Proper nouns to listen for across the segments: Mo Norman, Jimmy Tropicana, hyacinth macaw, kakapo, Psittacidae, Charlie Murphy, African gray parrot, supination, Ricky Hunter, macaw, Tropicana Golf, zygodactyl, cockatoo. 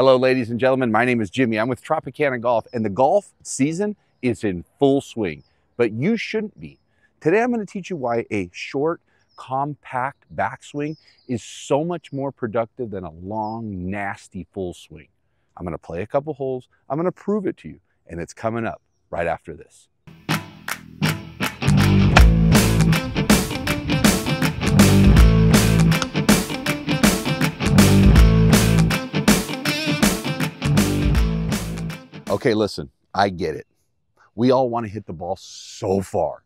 Hello, ladies and gentlemen. My name is Jimmy. I'm with Tropicana Golf, and the golf season is in full swing, but you shouldn't be. Today, I'm going to teach you why a short, compact backswing is so much more productive than a long, nasty full swing. I'm going to play a couple holes. I'm going to prove it to you, and it's coming up right after this. Okay, listen, I get it. We all want to hit the ball so far.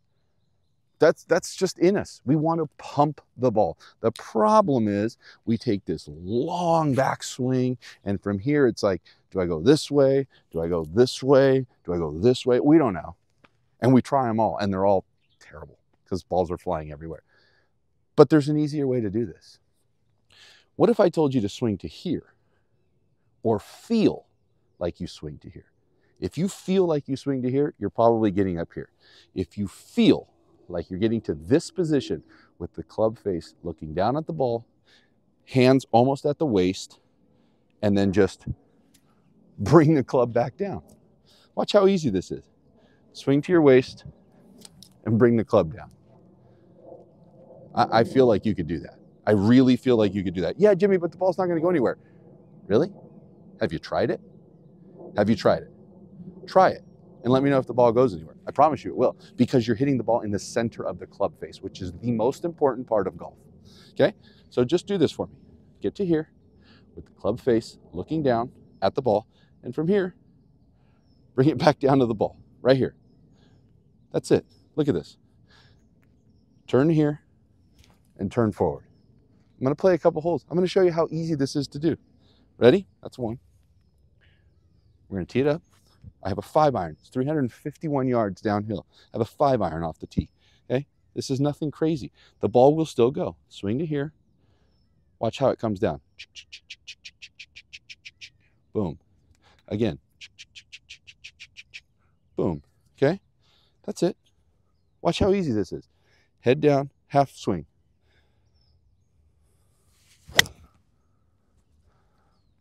That's just in us. We want to pump the ball. The problem is we take this long backswing, and from here it's like, do I go this way? Do I go this way? Do I go this way? We don't know. And we try them all, and they're all terrible because balls are flying everywhere. But there's an easier way to do this. What if I told you to swing to here or feel like you swing to here? If you feel like you swing to here, you're probably getting up here. If you feel like you're getting to this position with the club face looking down at the ball, hands almost at the waist, and then just bring the club back down. Watch how easy this is. Swing to your waist and bring the club down. I feel like you could do that. I really feel like you could do that. Yeah, Jimmy, but the ball's not going to go anywhere. Really? Have you tried it? Have you tried it? Try it and let me know if the ball goes anywhere. I promise you it will, because you're hitting the ball in the center of the club face, which is the most important part of golf. Okay, so just do this for me. Get to here with the club face looking down at the ball, and from here, bring it back down to the ball, right here. That's it. Look at this. Turn here and turn forward. I'm gonna play a couple holes. I'm gonna show you how easy this is to do. Ready? That's one. We're gonna tee it up. I have a 5-iron. It's 351 yards downhill. I have a 5-iron off the tee. Okay, this is nothing crazy. The ball will still go. Swing to here. Watch how it comes down. Boom. Again. Boom. Okay, that's it. Watch how easy this is. Head down, half swing.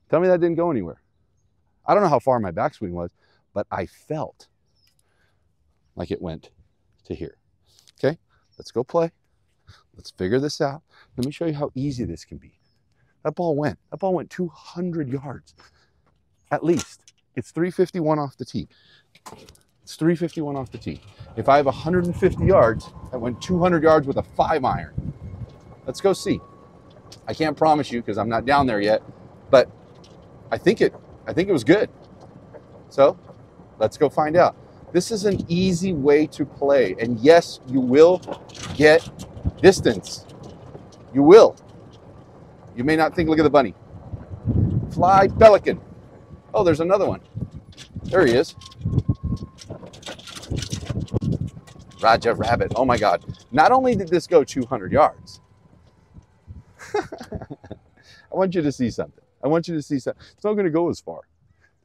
Tell me that didn't go anywhere. I don't know how far my backswing was, but I felt like it went to here. Okay, let's go play. Let's figure this out. Let me show you how easy this can be. That ball went 200 yards, at least. It's 351 off the tee. It's 351 off the tee. If I have 150 yards, I went 200 yards with a 5-iron. Let's go see. I can't promise you because I'm not down there yet, but I think it was good. So let's go find out. This is an easy way to play. And yes, you will get distance. You will. You may not think, look at the bunny. Fly pelican. Oh, there's another one. There he is. Raja Rabbit. Oh my God. Not only did this go 200 yards, I want you to see something. I want you to see something. It's not going to go as far.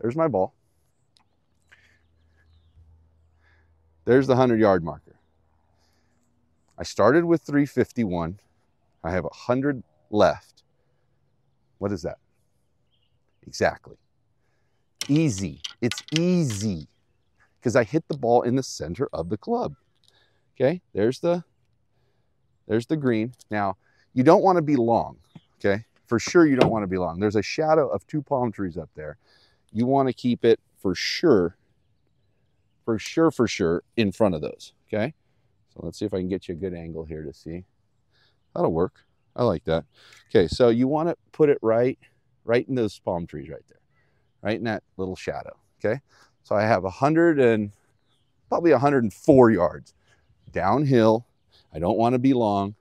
There's my ball. There's the 100-yard marker. I started with 351. I have 100 left. What is that? Exactly. Easy. It's easy because I hit the ball in the center of the club. Okay, there's the green. Now, you don't want to be long, okay? For sure you don't want to be long. There's a shadow of two palm trees up there. You want to keep it for sure in front of those, okay? So let's see if I can get you a good angle here to see. That'll work. I like that. Okay, so you want to put it right in those palm trees right there, right in that little shadow, okay? So I have 100 and probably 104 yards downhill. I don't want to be long.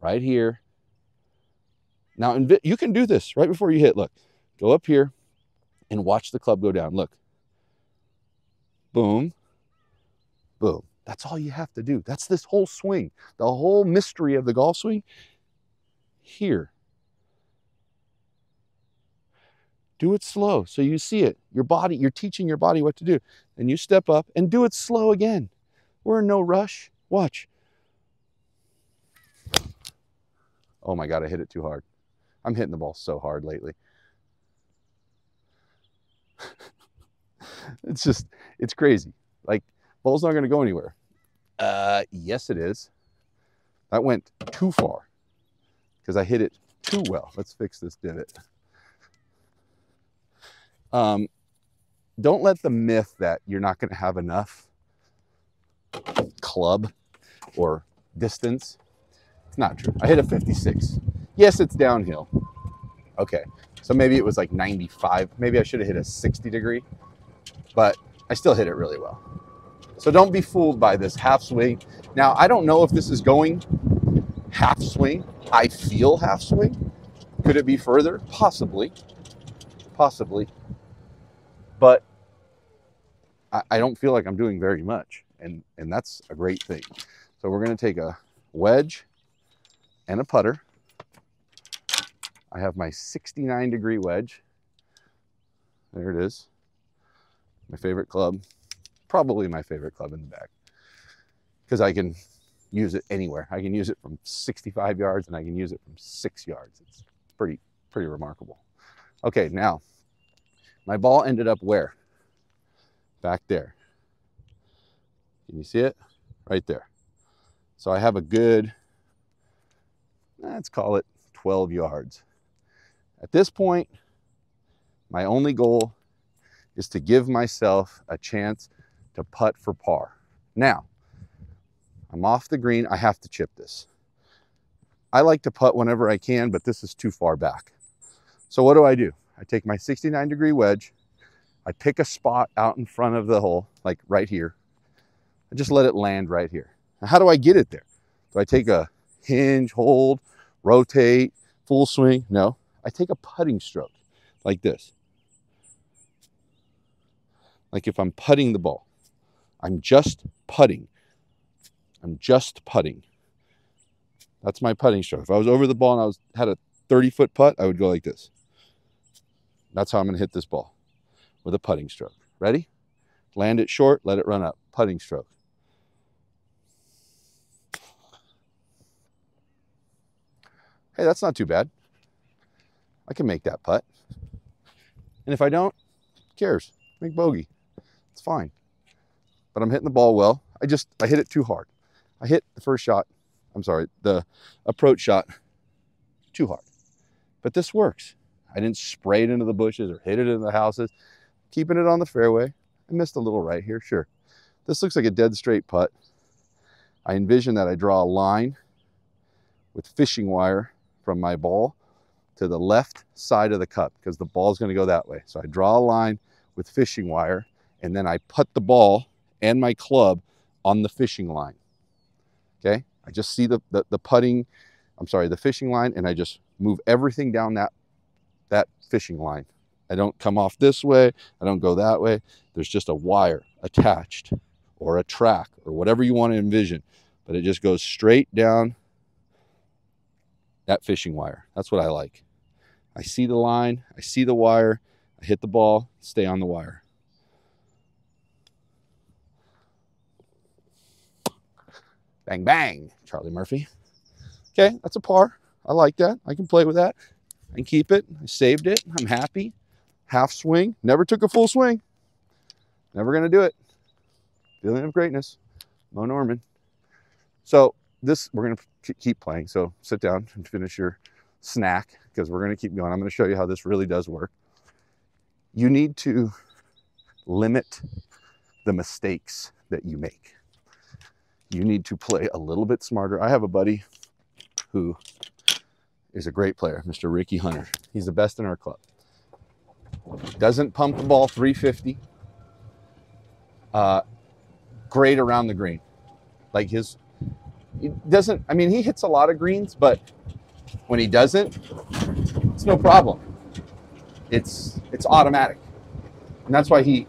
Right here. Now, you can do this right before you hit. Look, go up here and watch the club go down. Look, boom, boom. That's all you have to do. That's this whole swing. The whole mystery of the golf swing here. Do it slow so you see it. Your body, you're teaching your body what to do. And you step up and do it slow again. We're in no rush. Watch. Oh my God, I hit it too hard. I'm hitting the ball so hard lately. It's just, it's crazy. Like, ball's not going to go anywhere. Yes, it is. That went too far because I hit it too well. Let's fix this divot. Don't let the myth that you're not going to have enough club or distance. It's not true. I hit a 56. Yes, it's downhill. Okay, so maybe it was like 95. Maybe I should have hit a 60 degree, but I still hit it really well. So don't be fooled by this half swing. Now, I don't know if this is going half swing. I feel half swing. Could it be further? Possibly. Possibly. But I don't feel like I'm doing very much. And that's a great thing. So we're going to take a wedge and a putter. I have my 69 degree wedge. There it is. My favorite club. Probably my favorite club in the bag because I can use it anywhere. I can use it from 65 yards and I can use it from 6 yards. It's pretty remarkable. Okay, now my ball ended up where? Back there. Can you see it? Right there. So I have a good, let's call it 12 yards. At this point, my only goal is to give myself a chance to putt for par. Now, I'm off the green. I have to chip this. I like to putt whenever I can, but this is too far back. So what do? I take my 69 degree wedge. I pick a spot out in front of the hole, like right here. I just let it land right here. Now, how do I get it there? Do I take a hinge, hold, rotate, full swing? No, I take a putting stroke like this. Like if I'm putting the ball. I'm just putting. I'm just putting. That's my putting stroke. If I was over the ball and I had a 30-foot putt, I would go like this. That's how I'm going to hit this ball, with a putting stroke. Ready? Land it short, let it run up. Putting stroke. Hey, that's not too bad. I can make that putt. And if I don't, who cares? Make bogey. It's fine. But I'm hitting the ball well. I hit it too hard. I hit the first shot, I'm sorry, the approach shot too hard. But this works. I didn't spray it into the bushes or hit it into the houses. Keeping it on the fairway. I missed a little right here, sure. This looks like a dead straight putt. I envision that I draw a line with fishing wire from my ball to the left side of the cup because the ball's going to go that way. So I draw a line with fishing wire and then I put the ball and my club on the fishing line. Okay, I just see the fishing line, and I just move everything down that fishing line. I don't come off this way, I don't go that way. There's just a wire attached or a track or whatever you want to envision, but it just goes straight down that fishing wire. That's what I like. I see the line, I see the wire, I hit the ball, stay on the wire. Bang, bang, Charlie Murphy. Okay, that's a par. I like that. I can play with that. I can keep it. I saved it. I'm happy. Half swing. Never took a full swing. Never going to do it. Feeling of greatness. Mo Norman. So this, we're going to keep playing. So sit down and finish your snack because we're going to keep going. I'm going to show you how this really does work. You need to limit the mistakes that you make. You need to play a little bit smarter. I have a buddy who is a great player, Mr. Ricky Hunter. He's the best in our club. Doesn't pump the ball 350. Great around the green. Like he hits a lot of greens, but when he doesn't, it's no problem. It's automatic. And that's why he's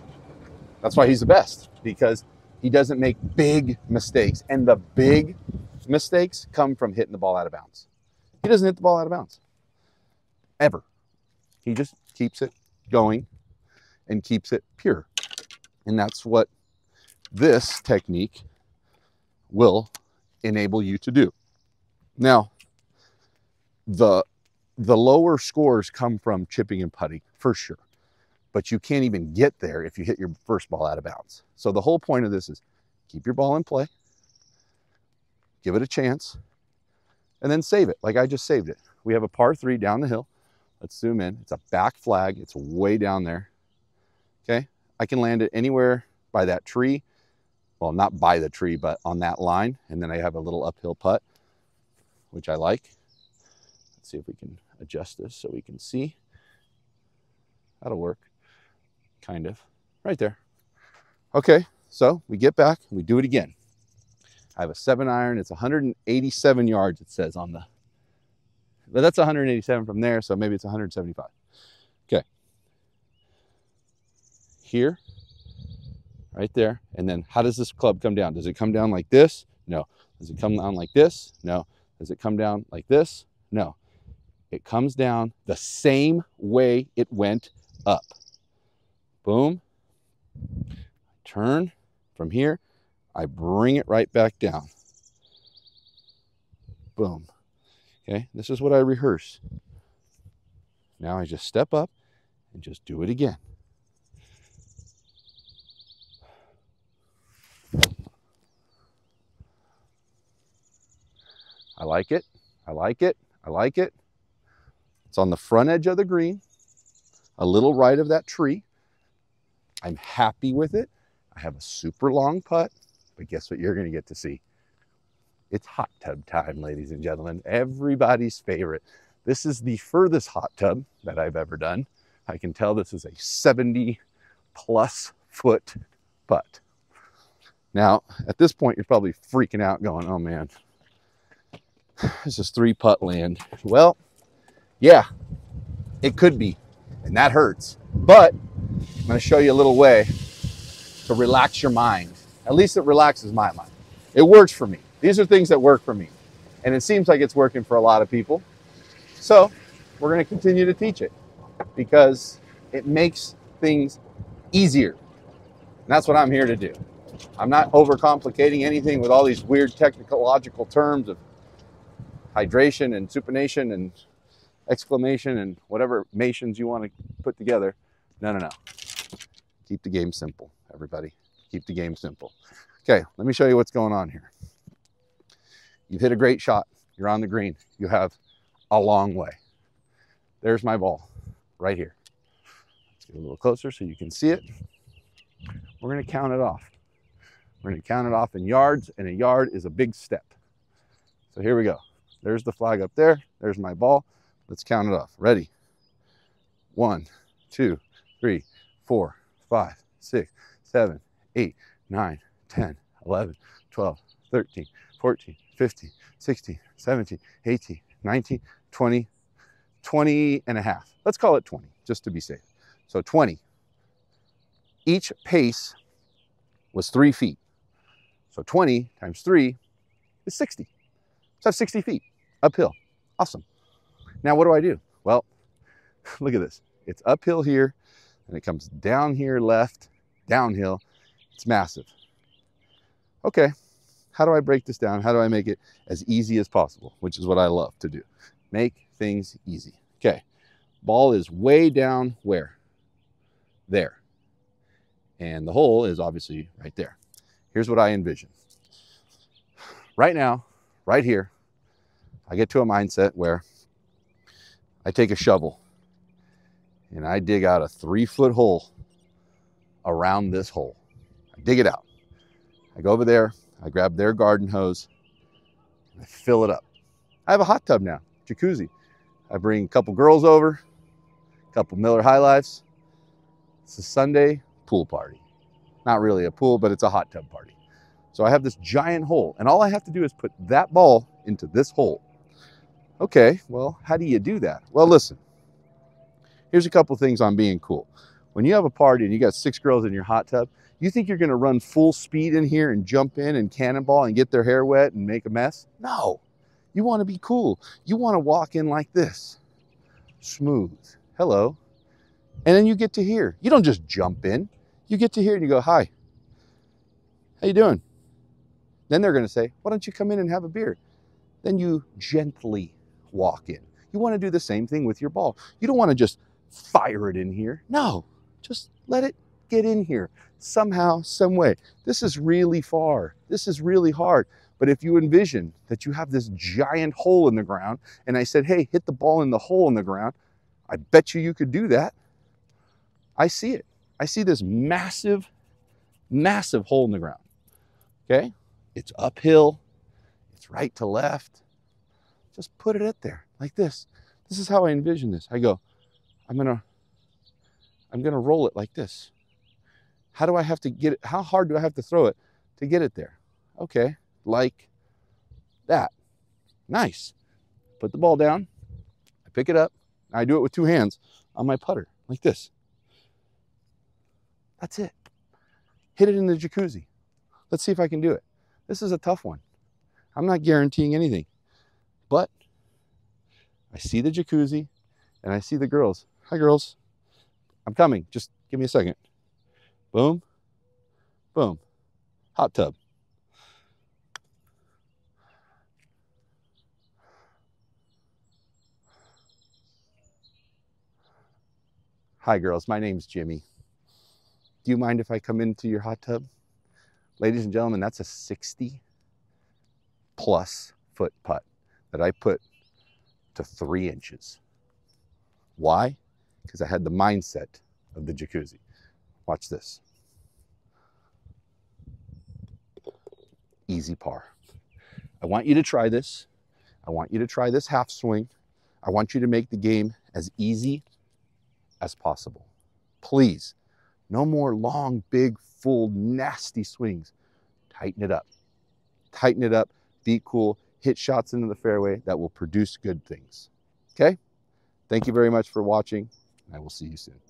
the best, because he doesn't make big mistakes. And the big mistakes come from hitting the ball out of bounds. He doesn't hit the ball out of bounds. Ever. He just keeps it going and keeps it pure. And that's what this technique will enable you to do. Now, the lower scores come from chipping and putting, for sure. but you can't even get there if you hit your first ball out of bounds. So the whole point of this is keep your ball in play, give it a chance, and then save it like I just saved it. We have a par three down the hill. Let's zoom in. It's a back flag. It's way down there. Okay. I can land it anywhere by that tree. Well, not by the tree, but on that line. And then I have a little uphill putt, which I like. Let's see if we can adjust this so we can see. That'll work. Kind of. Right there. Okay. So we get back and we do it again. I have a 7-iron. It's 187 yards, it says on the... But that's 187 from there, so maybe it's 175. Okay. Here, right there, and then how does this club come down? Does it come down like this? No. Does it come down like this? No. Does it come down like this? No. It comes down the same way it went up. Boom. Turn from here. I bring it right back down. Boom. Okay, this is what I rehearse. Now I just step up and just do it again. I like it. I like it. I like it. It's on the front edge of the green, a little right of that tree. I'm happy with it. I have a super long putt, but guess what you're going to get to see? It's hot tub time, ladies and gentlemen, everybody's favorite. This is the furthest hot tub that I've ever done. I can tell this is a 70+ foot putt. Now, at this point, you're probably freaking out going, oh man, this is 3-putt land. Well, yeah, it could be, and that hurts. But I'm gonna show you a little way to relax your mind. At least it relaxes my mind. It works for me. These are things that work for me, and it seems like it's working for a lot of people. So we're going to continue to teach it because it makes things easier. And that's what I'm here to do. I'm not overcomplicating anything with all these weird technological terms of hydration and supination and exclamation and whatever mations you want to put together. No, no, no. Keep the game simple, everybody. Keep the game simple. Okay, let me show you what's going on here. You've hit a great shot. You're on the green. You have a long way. There's my ball right here. Let's get a little closer so you can see it. We're going to count it off. We're going to count it off in yards, and a yard is a big step. So here we go. There's the flag up there. There's my ball. Let's count it off. Ready? 1, 2, 3, 4, 5, 6, 7, 8, 9, 10, 11, 12, 13, 14, 15, 16, 17, 18, 19, 20, 20 and a half. Let's call it 20 just to be safe. So 20. Each pace was 3 feet. So 20 times 3 is 60. So I have 60 feet uphill. Awesome. Now what do I do? Well, look at this. It's uphill here and it comes down here left, downhill. It's massive. Okay, how do I break this down? How do I make it as easy as possible? Which is what I love to do. Make things easy. Okay, ball is way down where? There. And the hole is obviously right there. Here's what I envision. Right now, right here, I get to a mindset where I take a shovel and I dig out a 3-foot hole around this hole. I dig it out. I go over there, I grab their garden hose, and I fill it up. I have a hot tub now, jacuzzi. I bring a couple girls over, a couple Miller High Lifes. It's a Sunday pool party. Not really a pool, but it's a hot tub party. So I have this giant hole, and all I have to do is put that ball into this hole. Okay, well, how do you do that? Well, listen, here's a couple things on being cool. When you have a party and you got 6 girls in your hot tub, you think you're going to run full speed in here and jump in and cannonball and get their hair wet and make a mess? No, you want to be cool. You want to walk in like this, smooth, hello. And then you get to here. You don't just jump in. You get to here and you go, hi, how you doing? Then they're going to say, why don't you come in and have a beer? Then you gently walk in. You want to do the same thing with your ball. You don't want to just fire it in here. No, Just let it get in here somehow, some way. This is really far. This is really hard. But if you envision that you have this giant hole in the ground, and I said, hey, hit the ball in the hole in the ground, I bet you could do that. I see it. I see this massive, massive hole in the ground, okay? It's uphill, it's right to left. Just put it at there like this. This is how I envision this. I go, I'm gonna roll it like this. How do I have to get it? How hard do I have to throw it to get it there? Okay, like that. Nice. Put the ball down, I pick it up, and I do it with two hands on my putter, like this. That's it. Hit it in the jacuzzi. Let's see if I can do it. This is a tough one. I'm not guaranteeing anything, but I see the jacuzzi and I see the girls. Hi girls, I'm coming, just give me a second. Boom, boom, hot tub. Hi girls, my name's Jimmy. Do you mind if I come into your hot tub? Ladies and gentlemen, that's a 60+ foot putt that I put to 3 inches. Why? Because I had the mindset of the jacuzzi. Watch this. Easy par. I want you to try this. I want you to try this half swing. I want you to make the game as easy as possible. Please. No more long, big, full, nasty swings. Tighten it up. Tighten it up. Be cool. Hit shots into the fairway that will produce good things. Okay? Thank you very much for watching, and I will see you soon.